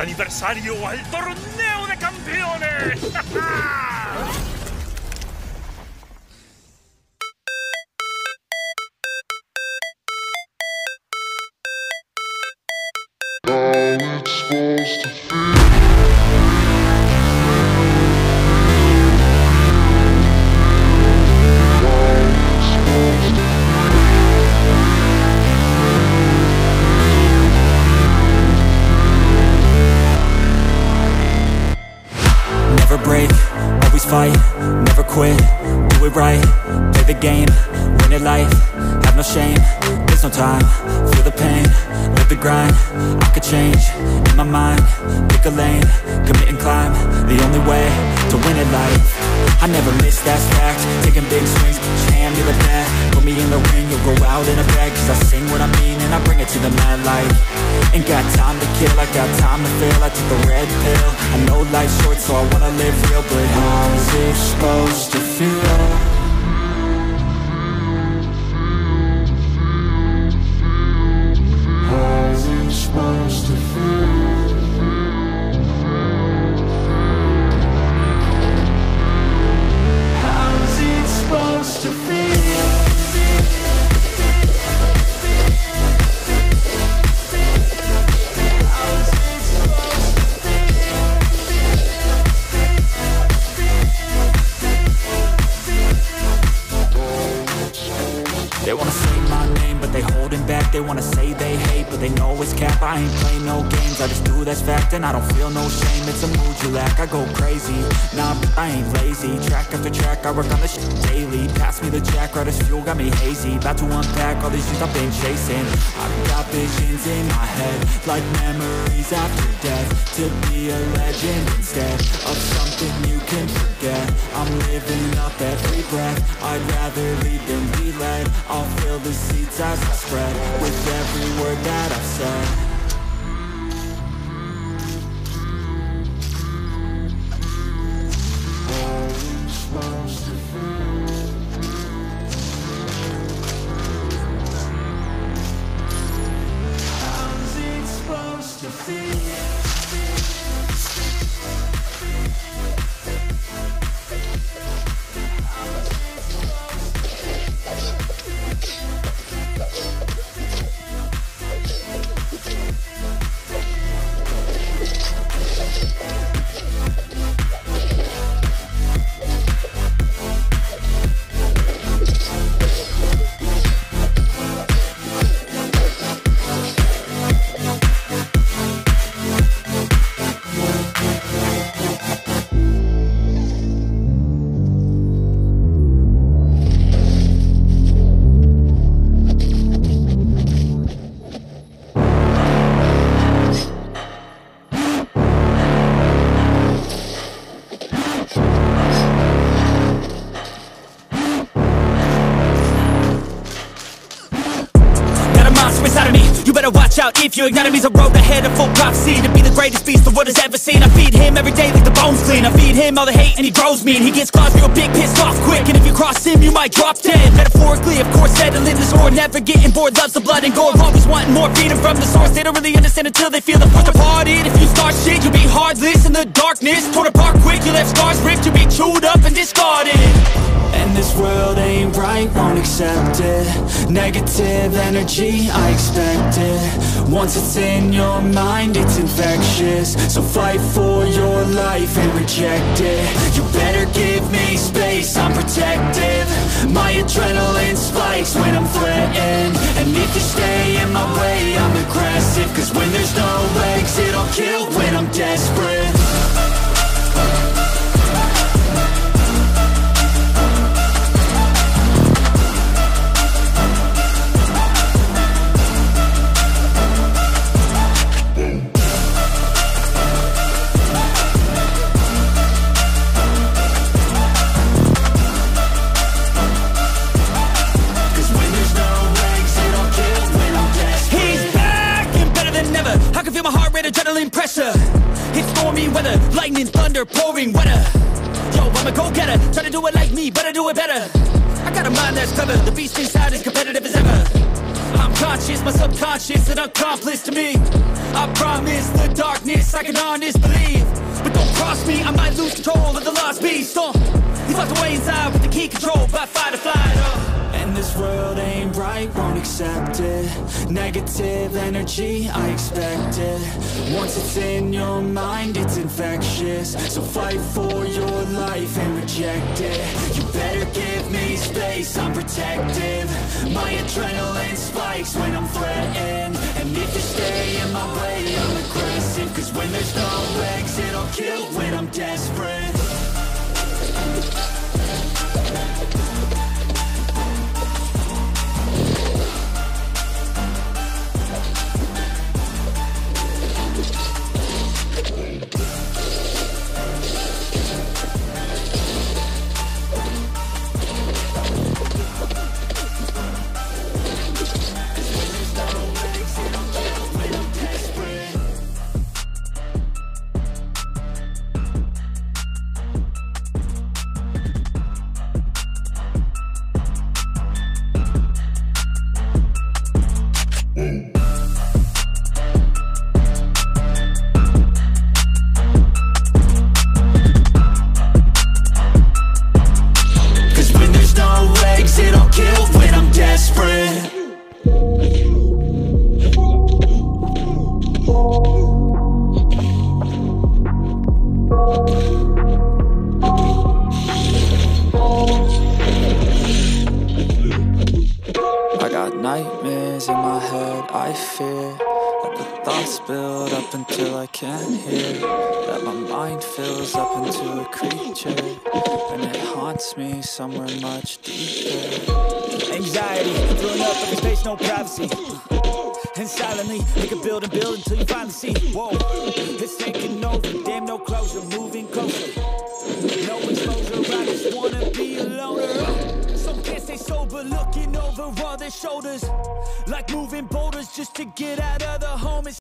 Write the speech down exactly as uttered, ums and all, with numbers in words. aniversario al torneo de campeones. Fight, never quit, do it right, play the game, win it life, have no shame, there's no time, feel the pain, live the grind, I could change, in my mind, pick a lane, commit and climb, the only way, to win it life. I never miss, that's fact. Taking big swings, jam, you're the bat. Put me in the ring, you'll go out in a bag. Cause I sing what I mean and I bring it to the mad light. Ain't got time to kill, I got time to feel. I took a red pill, I know life's short, so I wanna live real. But how's it supposed to feel? They wanna say my name, but they holding back. They wanna say they hate, but they know it's cap. I ain't play no games, I just do that's fact. And I don't feel no shame, it's a mood you lack. I go crazy, nah, but I ain't lazy. Track after track, I work on this shit daily. Pass me the jack, right as fuel, got me hazy. About to unpack all these things I've been chasing. I've got visions in my head, like memories after death. To be a legend instead of something you can forget. I'm living up every breath, I'd rather lead than be led. I'll fill the seeds as I spread with every word that I've said. Watch out if you ignite him, he's a road ahead of full prophecy. To be the greatest beast the world has ever seen. I feed him every day like the bones clean. I feed him all the hate and he grows mean. He gets claws real big, pissed off quick. And if you cross him, you might drop dead. Metaphorically, of course, settling the score. Never getting bored, loves the blood and gore. Always wanting more, feeding from the source. They don't really understand until they feel the force departed. If you start shit, you'll be heartless in the darkness. Torn apart quick, you left scars ripped. You'll be chewed up and discarded. And this world ain't right, won't accept it. Negative energy, I expect it. Once it's in your mind, it's infectious. So fight for your life and reject it. You better give me space, I'm protective. My adrenaline spikes when I'm threatened. And if you stay in my way, I'm aggressive. Cause when there's no legs, it'll kill when I'm desperate. Pressure, it's stormy weather, lightning, thunder, pouring weather. Yo, I'm a go-getter, try to do it like me, but I do it better. I got a mind that's clever, the beast inside is competitive as ever. I'm conscious, my subconscious, an accomplice to me. I promise the darkness, I can honestly believe. But don't cross me, I might lose control of the lost beast. uh, He's locked away inside with the key controlled by fight or flight. uh. And this world ain't right, won't accept it. Negative energy, I expect it. Once it's in your mind, it's infectious. So fight for your life and reject it. You better give me space, I'm protective. My adrenaline spikes when I'm threatened. And if you stay in my way, I'm aggressive. Cause when there's no exit, I'll kill when I'm desperate. Nightmares in my head, I fear that the thoughts build up until I can't hear. That my mind fills up into a creature, and it haunts me somewhere much deeper. Anxiety, thrown up in space, no privacy. And silently, they can build and build until you finally see. Whoa, it's taking over, damn no closure, moving closer. No exposure, I just wanna be a loner. Some can't stay sober, looking over all their shoulders, like moving boulders just to get out of the home. It's